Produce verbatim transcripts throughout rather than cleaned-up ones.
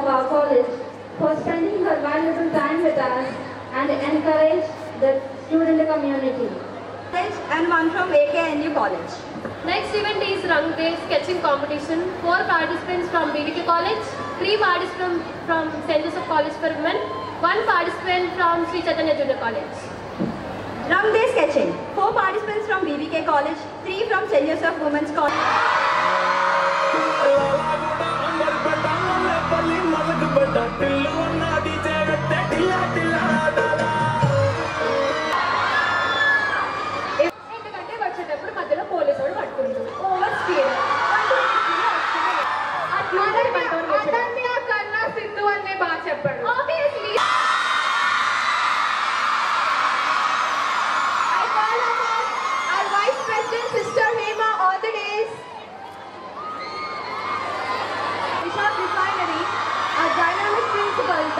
of our college for spending her valuable time with us and encourage the student community. And one from A K N U College. Next event is Rang Day Sketching Competition. Four participants from B V K College, three participants from St Joseph's College for Women, one participant from Sri Chaitanya Junior College. Rang Day Sketching. Four participants from B V K College, three from St Joseph's Women's College.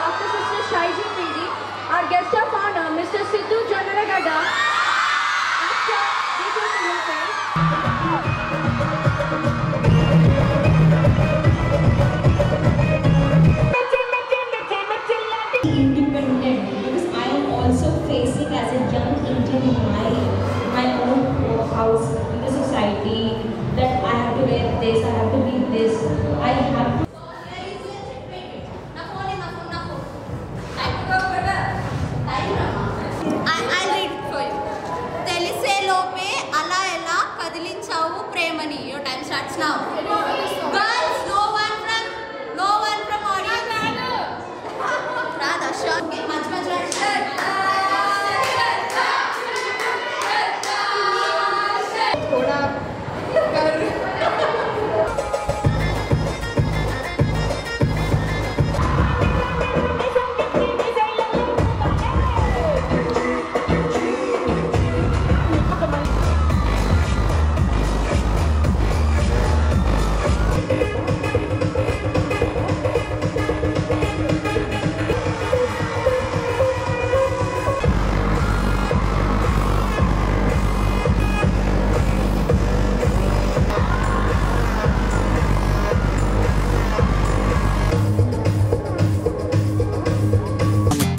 Doctor Sister Sri Chaitanya, our guest of honor, Mister Siddhu Janaragada, Mister Siddhu Janaragada. Independent, because I am also facing as a young Indian my my own house in the society that I have to wear this, I have to be this, I have to. Your time starts now. Girls, no one from, no one from audience. Radha, sure. Okay, much, much, much. Thoda.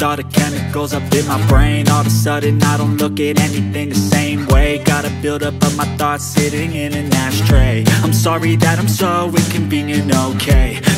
All the chemicals up in my brain, all of a sudden I don't look at anything the same way. Gotta build up of my thoughts sitting in an ashtray. I'm sorry that I'm so inconvenient, okay.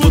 will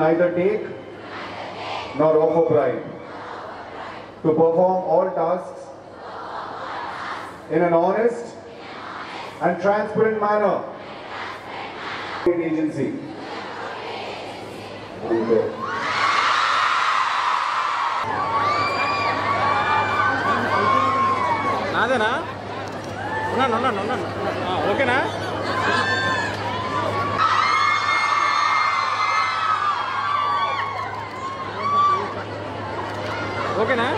Neither take nor offer pride to perform all tasks in an honest and transparent manner. Agency. Okay na? Okay, na?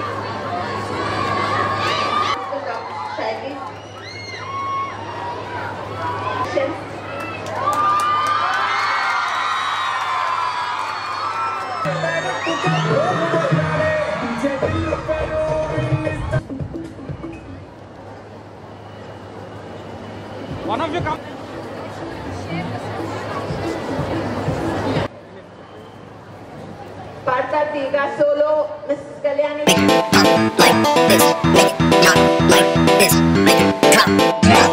One of you come. Parta Tiga solo, Missus Kalyani. Up like this, make it not like this, make it come down.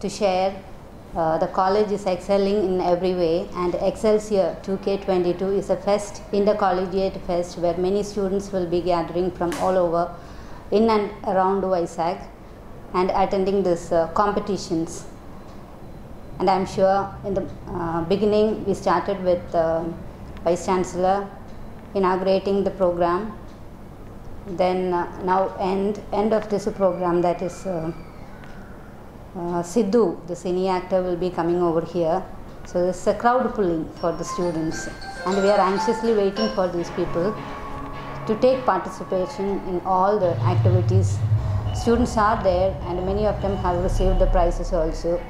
To share, uh, the college is excelling in every way, and Excelsior two K twenty-two is a fest, intercollegiate fest, where many students will be gathering from all over, in and around Vizag, and attending these uh, competitions. And I'm sure in the uh, beginning we started with uh, Vice Chancellor inaugurating the program. Then uh, now end end of this program, that is. Uh, Uh, Siddhu, the senior actor, will be coming over here. So this is a crowd pulling for the students, and we are anxiously waiting for these people to take participation in all the activities. Students are there, and many of them have received the prizes also.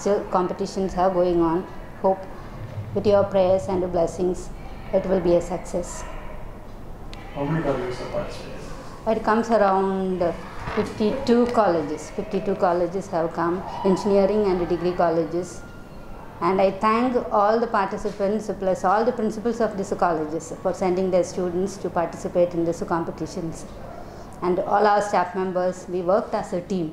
Still competitions are going on. Hope with your prayers and your blessings it will be a success. How many colleges are participating? It comes around uh, fifty-two colleges. fifty-two colleges have come, engineering and degree colleges. And I thank all the participants plus all the principals of these colleges for sending their students to participate in these competitions. And all our staff members, we worked as a team.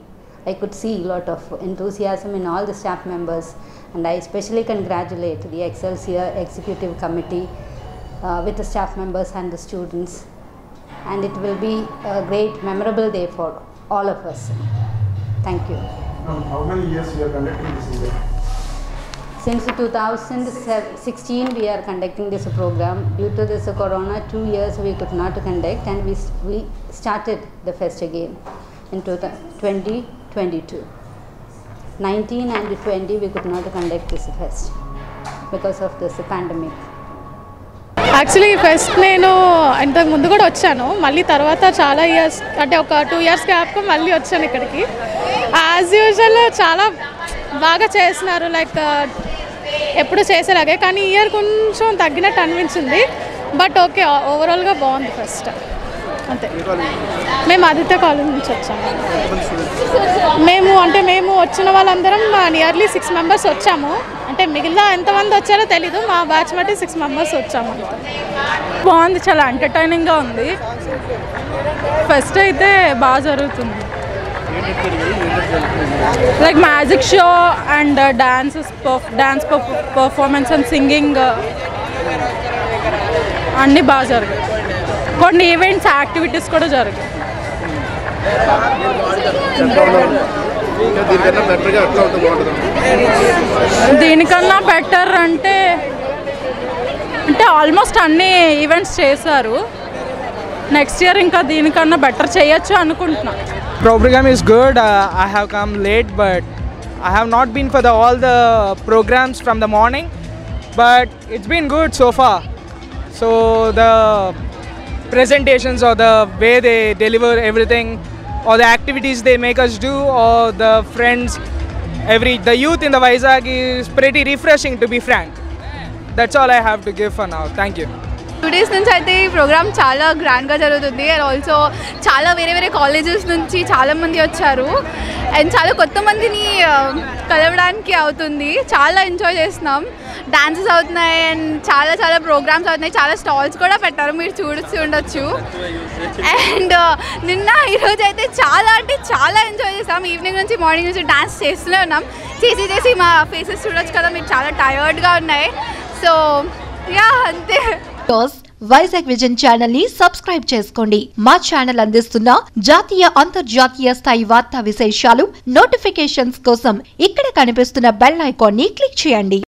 I could see a lot of enthusiasm in all the staff members, and I especially congratulate the Excelsior Executive Committee uh, with the staff members and the students, and it will be a great memorable day for all of us. Thank you. Now, how many years you are conducting this event? Since two thousand sixteen we are conducting this program. Due to this corona, two years we could not conduct, and we, we started the fest again in twenty twenty-two. nineteen and twenty we could not conduct this fest because of this pandemic. Actually first నేను ఇంతకు ముందు కూడా వచ్చాను, మళ్ళీ తర్వాత చాలా years అంటే ఒక టూ ఇయర్స్ గ్యాప్గా మళ్ళీ వచ్చాను ఇక్కడికి. యాజ్ యూజువల్ చాలా బాగా చేస్తున్నారు, లైక్ ఎప్పుడు చేసేలాగే, కానీ ఇయర్ కొంచెం తగ్గినట్టు అనిపించింది. బట్ ఓకే, ఓవరాల్గా బాగుంది ఫస్ట్. అంతే, మేము ఆదిత్య కాలేజ్ నుంచి వచ్చాము. మేము అంటే మేము వచ్చిన వాళ్ళందరం నియర్లీ సిక్స్ మెంబర్స్ వచ్చాము. అంటే మిగిలిన ఎంతమంది వచ్చారో తెలీదు, మా బ్యాచ్ బట్టి సిక్స్ మెంబర్స్ వచ్చాము. బాగుంది, చాలా ఎంటర్టైనింగ్గా ఉంది. ఫస్ట్ అయితే బాగా జరుగుతుంది, like magic show and dances, dance performance and singing అన్నీ బాగా జరిగాయి. కొన్ని ఈవెంట్స్, యాక్టివిటీస్ కూడా జరిగాయి. దీనికన్నా బెటర్ అంటే అంటే ఆల్మోస్ట్ అన్ని ఈవెంట్స్ చేశారు. నెక్స్ట్ ఇయర్ ఇంకా దీనికన్నా బెటర్ చేయొచ్చు అనుకుంటున్నా. Programme is good. I have come late, but I have not been for the all the programmes from the morning, but it's been good so far. So the presentations or the way they deliver everything, or the activities they make us do, or the friends, every the youth in the Vizag is pretty refreshing, to be frank. That's all I have to give for now. Thank you. Today's nunchi aithe ee program chaala grand ga jarugutundi, and also chaala vere vere colleges nunchi chaala mandi vacharu, and chaala kotta mandini kalavadaniki avutundi. Chaala enjoy chestunam, dances avutunayi, and chaala chaala programs avutunayi, chaala stalls kuda pettaru, meer chooduchu undochu. And ninna ee roju aithe chaala ante chaala enjoy chesam. Evening nunchi morning nunchi dance chestune unnam, chesi chesi ma faces choodochu kada, meer chaala tired ga unnayi. So yeah, ante Vizag vision channel ని subscribe చేసుకోండి. మా channel అందిస్తున్న జాతీయ అంతర్జాతీయ స్థాయి వార్తా విశేషాలు, notifications కోసం ఇక్కడ కనిపిస్తున్న బెల్ ఐకాన్ ని క్లిక్ చేయండి.